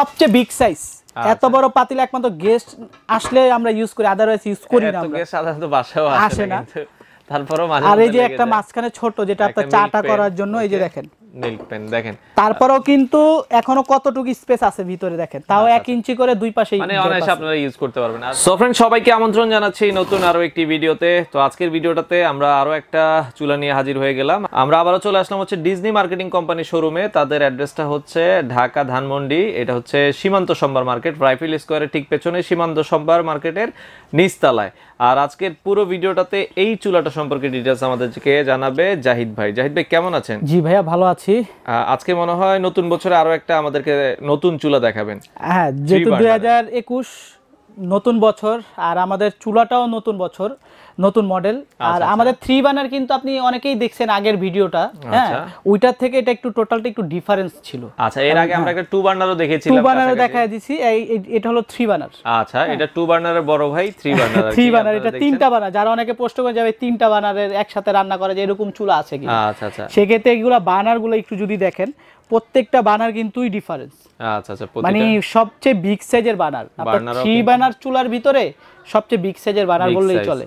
সবচেয়ে big size এত বড় পাতিল একমাত্র গেস্ট আসলে আমরা ইউজ করি, আদারওয়াইজ ইউজ করি না আমরা। গেস্ট সাধারণত বাসাও আসে না, তারপরেও মাঝে আর এই যে একটা মাঝখানে ছোট যেটা আপনার চাটা করার জন্য, এই যে দেখেন নীল পেন দেখেন, তারপরেও কিন্তু এখনো কতটুকু স্পেস আছে ভিতরে দেখেন, তাও 1 ইঞ্চি করে দুই পাশে মানে অনায়াসে আপনারা ইউজ করতে পারবেন। সো ফ্রেন্ড সবাইকে আমন্ত্রণ জানাচ্ছি নতুন আরো একটি ভিডিওতে। তো আজকের ভিডিওটাতে আমরা আরো একটা চুলা নিয়ে হাজির হয়ে গেলাম। আমরা আবারও চলে আসলাম হচ্ছে ডিজনি মার্কেটিং কোম্পানি শোরুমে। তাদের অ্যাড্রেসটা হচ্ছে ঢাকা ধানমন্ডি, এটা হচ্ছে সীমান্ত সম্ভার মার্কেট, রাইফেল স্কোয়ারের ঠিক পেছনে সীমান্ত সম্ভার মার্কেটের নিচতলায়। আর আজকের পুরো ভিডিওটাতে এই চুলাটা সম্পর্কে ডিটেইলস আমাদেরকে জানাবে জাহিদ ভাই। জাহিদ ভাই কেমন আছেন? জি ভাইয়া ভালো আছি। আজকে মনে হয় নতুন বছরে আরো একটা আমাদেরকে নতুন চুলা দেখাবেন। হ্যাঁ, যেহেতু 2021 নতুন বছর আর আমাদের চুলাটাও নতুন বছর নতুন মডেল। আর আমাদের 3 বার্নার কিন্তু আপনি অনেকেই দেখছেন আগের ভিডিওটা, হ্যাঁ ওইটার থেকে এটা একটু টোটালটা একটু ডিফারেন্স ছিল। আচ্ছা, এর আগে আমরা একটা 2 বার্নারও দেখেছিলাম, 2 বার্নারও দেখায় দিয়েছি, এটা হলো 3 বার্নার। আচ্ছা, এটা 2 বার্নারের বড় ভাই 3 বার্নার, 3 বার্নার এটা 3টা বার্নার। যারা অনেকে প্রশ্ন করে যাবে 3টা বার্নারের একসাথে রান্না করে যে এরকম চুলা আছে কি? আচ্ছা আচ্ছা, সেক্ষেত্রে এগুলা বার্নারগুলো একটু যদি দেখেন প্রত্যেকটা বার্নার কিন্তুই ডিফারেন্স। আচ্ছা আচ্ছা, মানে সবচেয়ে বিগ সাইজের বার্নার আপনার 3 বার্নার চুলার ভিতরে সবচেয়ে বিগ সাইজের বার্নার বললেই চলে।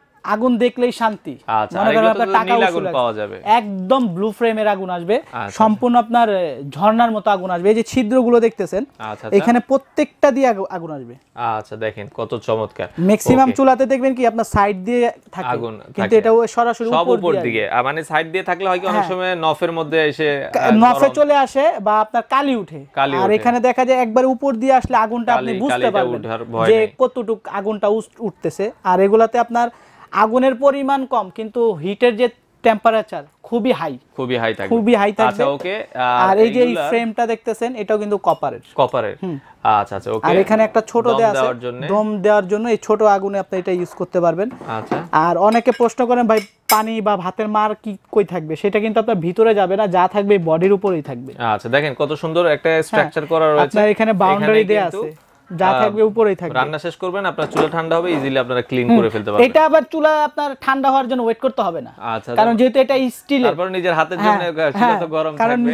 আগুন দেখলেই শান্তি। একদম ব্লু ফ্রেমের আগুন আসবে, সম্পূর্ণ আপনার ঝর্ণার মতো আগুন আসবে। এই যে ছিদ্রগুলো দেখতেছেন এখানে প্রত্যেকটা দিয়ে আগুন আসবে। আচ্ছা দেখেন কত চমৎকার। ম্যাক্সিমাম চুলাতে দেখবেন কি আপনার সাইড দিয়ে থাকে আগুন, কিন্তু এটা সরাসরি উপর দিকে, মানে সাইড দিয়ে থাকলে হয় কি অনেক সময় নফের মধ্যে এসে নফে চলে আসে বা আপনার কালি উঠে। আর এখানে দেখা যায় একবার উপর দিয়ে আসলে আগুনটা আপনি বুঝতে পারবেন যে কতটুক আগুনটা উঠতেছে। আর এগুলাতে আপনার আগুনের পরিমাণ কম, কিন্তু হিটের যে টেম্পারেচার খুবই হাই, খুবই হাই থাকবে। ওকে, আর এই যে ফ্রেমটা দেখতেছেন এটাও কিন্তু কপারের। আচ্ছা আচ্ছা ওকে। আর এখানে একটা ছোট দেয়া আছে দম দেওয়ার জন্য, এই ছোট আগুনে আপনি এটা ইউজ করতে পারবেন। আচ্ছা, আর অনেকে প্রশ্ন করেন ভাই পানি বা ভাতের মার কি কই থাকবে? সেটা কিন্তু আপনার ভিতরে যাবে না, যা থাকবে বডির উপরেই থাকবে। আচ্ছা দেখেন কত সুন্দর একটা স্ট্রাকচার করা রয়েছে, আপনার এখানে বাউন্ডারি দেয়া আছে, যা থাকবে উপরেই থাকবে। রান্না শেষ করবেন আপনার চুলা ঠান্ডা হবে, ইজিলি আপনারা ক্লিন করে ফেলতে পারবেন। এটা আবার চুলা আপনার ঠান্ডা হওয়ার জন্য ওয়েট করতে হবে না, কারণ যেহেতু এটা স্টিল, তারপর নিজের হাতের জন্য সেটা তো গরম থাকবে।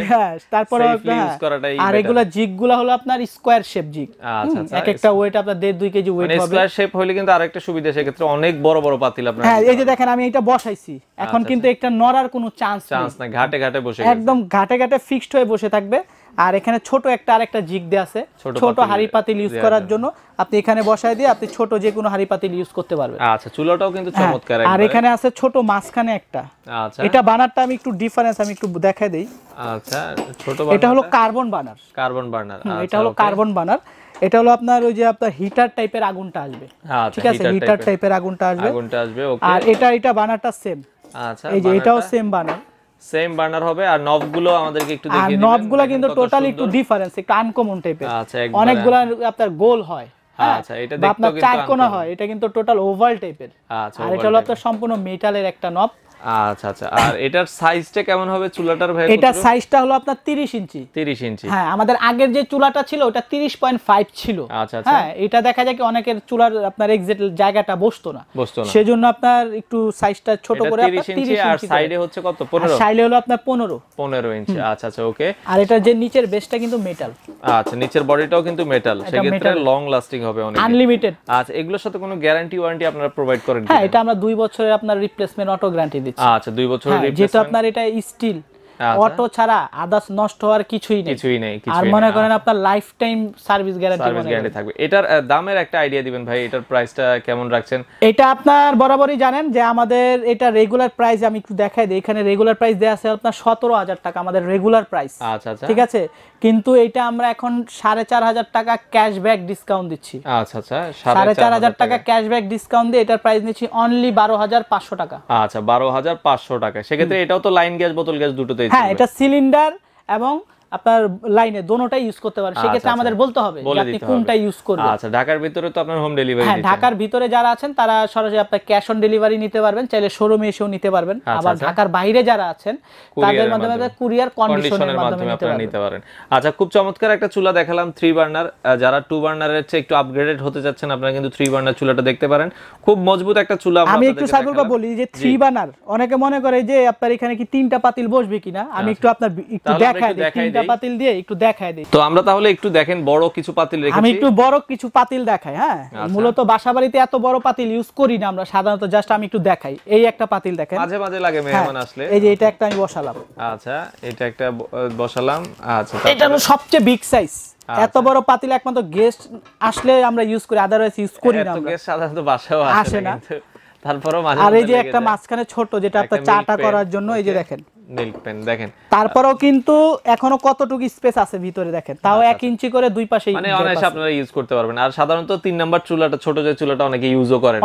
তারপর ইউজ করাটাই। আর এগুলা জিগগুলা হলো আপনার স্কয়ার শেপ জিগ। আচ্ছা, এক একটা ওয়েট আপনার 1.5-2 কেজি ওয়েট হবে। স্কয়ার শেপ হইলে কিন্তু আরেকটা সুবিধা, সে ক্ষেত্রে অনেক বড় বড় পাতিল আপনার। হ্যাঁ, এই যে দেখেন আমি এটা বসাইছি, এখন কিন্তু একটা নড়ার কোনো চান্স না, ঘাটে বসে একদম ঘাটে ফিক্সড হয়ে বসে থাকবে। আর এখানে ছোট আরেকটা জিগ দেয়া আছে, ছোট হাড়ি পাতিল ইউজ করার জন্য আপনি এখানে বসায় দিয়ে আপনি ছোট যে কোনো হাড়ি পাতিল ইউজ করতে পারবেন। আচ্ছা, চুলাটাও কিন্তু চমৎকার। আর এখানে আছে ছোট মাছখানে একটা। আচ্ছা, এটা বার্নারটা আমি একটু ডিফারেন্স আমি একটু দেখাই দেই। আচ্ছা, ছোট বার্নার, এটা হলো কার্বন বার্নার। এটা হলো কার্বন বার্নার, এটা হলো আপনার ওই যে আপনার হিটার টাইপের আগুনটা আসবে। ঠিক আছে, হিটার টাইপের আগুনটা আসবে। ওকে, আর এটা বার্নারটা সেম। আচ্ছা, এই যে এটাও সেম বার্নার, সেম বার্নার হবে। আর নবগুলো আমাদেরকে একটু দেখিয়ে দিন। আর নবগুলো কিন্তু টোটালি একটু ডিফারেন্স, একটু আনকমন টাইপের। আচ্ছা, অনেকগুলো আপনার গোল হয়। আচ্ছা, এটা দেখতে কিন্তু চারকোনা হয়, এটা কিন্তু টোটাল ওভাল টাইপের। আচ্ছা, আর এটা হলো আপনার সম্পূর্ণ মেটালের একটা নব। আচ্ছা আচ্ছা, আর এটার সাইজটা কেমন হবে চুলাটার ভাই? এটা সাইজটা হলো আপনার 30 ইঞ্চি। হ্যাঁ, আমাদের আগের যে চুলাটা ছিল ওটা 30.5 ছিল। আচ্ছা আচ্ছা, হ্যাঁ, এটা দেখা যায় কি অনেকের চুলার আপনার এক্সাক্ট জায়গাটা বসতো না, সেজন্য আপনার একটু সাইজটা ছোট করে আপনার 30 ইঞ্চি। আর সাইডে হচ্ছে কত? 15। সাইডে হলো আপনার 15 ইঞ্চি। আচ্ছা আচ্ছা ওকে। আর এটা যে নিচের বেসটা কিন্তু মেটাল। আচ্ছা, নিচের বডিটাও কিন্তু মেটাল, সেক্ষেত্রে লং লাস্টিং হবে অনেক, আনলিমিটেড। আচ্ছা, এগুলোর সাথে কোনো গ্যারান্টি ওয়ারেন্টি আপনারা প্রোভাইড করেন? হ্যাঁ, এটা আমরা 2 বছরের আপনার রিপ্লেসমেন্ট অটো গ্যারান্টি। আচ্ছা, 2 বছরের রিপ্লেসমেন্ট, যেটা আপনার এটা স্টিল, অটো ছাড়া আদার্স নষ্ট হওয়ার কিছুই নেই। আর মনে করেন আপনার লাইফ টাইম সার্ভিস গ্যারান্টি থাকবে। এটার দামের একটা আইডিয়া দিবেন ভাই, এটার প্রাইসটা কেমন রাখছেন? এটা আপনার বরাবরই জানেন যে আমাদের এটা রেগুলার প্রাইস আমি একটু দেখাই দেই। এখানে রেগুলার প্রাইস দেয়া আছে আপনার 17000 টাকা আমাদের রেগুলার প্রাইস। আচ্ছা আচ্ছা, ঠিক আছে, কিন্তু এটা আমরা এখন 4500 টাকা ক্যাশব্যাক ডিসকাউন্ট দিচ্ছি। আচ্ছা আচ্ছা, 4500 টাকা ক্যাশব্যাক ডিসকাউন্ট দিয়ে এটার প্রাইস নিচ্ছি অনলি 12500 টাকা। আচ্ছা, 12500 টাকা। সেক্ষেত্রে এটাও তো লাইন গ্যাস বোতল গ্যাস দুটোতেই। হ্যাঁ, এটা সিলিন্ডার এবং আপনার লাইনে দোনোটাই ইউজ করতে পারেন। সেক্ষেত্রে আমাদের বলতে হবে যে আপনি কোনটা ইউজ করবেন। আচ্ছা, ঢাকার ভিতরে তো আপনার হোম ডেলিভারি দিচ্ছেন। হ্যাঁ, ঢাকার ভিতরে যারা আছেন তারা সরাসরি আপনার ক্যাশ অন ডেলিভারি নিতে পারবেন, চাইলে শোরুমে এসেও নিতে পারবেন। আবার ঢাকার বাইরে যারা আছেন তাদের মাধ্যমে কুরিয়ার কন্ডিশনের মাধ্যমে আপনারা নিতে পারেন। আচ্ছা, খুব চমৎকার একটা চুলা দেখালাম, 3 বার্নার। যারা 2 বার্নারের চেয়ে একটু আপগ্রেডেড হতে যাচ্ছেন আপনারা কিন্তু 3 বার্নার চুলাটা দেখতে পারেন। খুব মজবুত একটা চুলা। আমি একটু সাইবলবা বলি যে 3 বার্নার অনেকে মনে করে যে আপনার এখানে কি 3টা পাতিল বসবে কিনা, আমি একটু আপনার একটু দেখাই দিই। পাতিল দিয়ে একটু দেখায় দিই। তো আমরা তাহলে একটু দেখেন বড় কিছু পাতিল রেখেছি, আমি একটু বড় কিছু পাতিল দেখাই। হ্যাঁ, মূলত বাসাবাড়িতে এত বড় পাতিল ইউজ করি না আমরা সাধারণত, জাস্ট আমি একটু দেখাই। এই একটা পাতিল দেখেন, মাঝে মাঝে লাগে মেহমান আসলে। এই যে এটা একটা আমি বসালাম। আচ্ছা, এটা একটা বসালাম। আচ্ছা, এটা হলো সবচেয়ে বিগ সাইজ। এত বড় পাতিল একমাত্র গেস্ট আসলে আমরা ইউজ করি, আদারওয়াইজ ইউজ করি না। গেস্ট সাধারণত বাসাও আসে না। তারপরেও মাঝে আর এই যে একটা মাঝখানে ছোট, যেটা আপনারা চাটা করার জন্য। এই যে দেখেন মিল্ক পেন দেখেন। তারপরেও কিন্তু এখনো কতটুকু স্পেস আছে ভিতরে দেখেন, তাও 1 ইঞ্চি করে দুই পাশে মানে অনেক আপনারা ইউজ করতে পারবেন। আর সাধারণত 3 নাম্বার চুলাটা, ছোট যে চুলাটা অনেকে ইউজও করেন,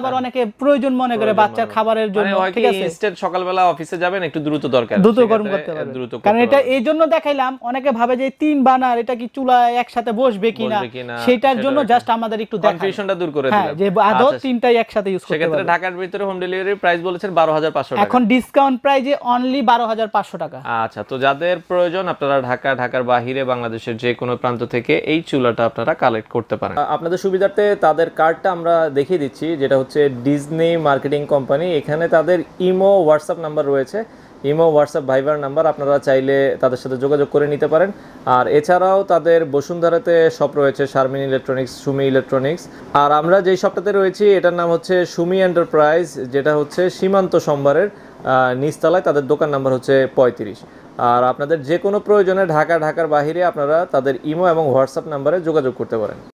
আবার অনেকে প্রয়োজন মনে করে বাচ্চার খাবারের জন্য। ঠিক আছে, ইনস্ট্যান্ট সকালবেলা অফিসে যাবেন, একটু দ্রুত দরকার, দ্রুত গরম করতে পারবেন দ্রুত। কারণ এটা এইজন্য দেখাইলাম, অনেকে ভাবে যে 3 বার্নার এটা কি চুলা একসাথে বসবে কিনা, সেটার জন্য জাস্ট আমাদের একটু কনফিউশনটা দূর করে দিলাম যে আদৌ 3টাই একসাথে ইউজ করতে পারবেন। ঢাকার ভিতরে হোম ডেলিভারি প্রাইস বলেছেন 12500 টাকা, এখন ডিসকাউন্ট প্রাইস অনলি 12500 টাকা। আচ্ছা, তো যাদের প্রয়োজন আপনারা ঢাকা, ঢাকার বাইরে, বাংলাদেশের যে কোনো প্রান্ত থেকে এই চুলাটা আপনারা কালেক্ট করতে পারেন। আপনাদের সুবিধার্থে তাদের কার্ডটা আমরা দেখিয়ে দিচ্ছি, যেটা হচ্ছে ডিজনি মার্কেটিং কোম্পানি। এখানে তাদের ইমো, হোয়াটসঅ্যাপ নাম্বার রয়েছে, ইমো, হোয়াটসঅ্যাপ, ভাইবার নাম্বার, আপনারা চাইলে তাদের সাথে যোগাযোগ করে নিতে পারেন। আর এছাড়াও তাদের বসুন্ধরাতে শপ রয়েছে, শারমিন ইলেকট্রনিক্স, সুমি ইলেকট্রনিক্স। আর আমরা যেই শপটাতে রয়েছি এটার নাম হচ্ছে সুমি এন্টারপ্রাইজ, যেটা হচ্ছে সীমান্ত সম্ভারের নিচতলায়। তাদের দোকান নাম্বার হচ্ছে 35। আর আপনাদের যে কোনো প্রয়োজনে ঢাকা, ঢাকার বাইরে আপনারা তাদের ইমো এবং হোয়াটসঅ্যাপ নাম্বারে যোগাযোগ করতে পারেন।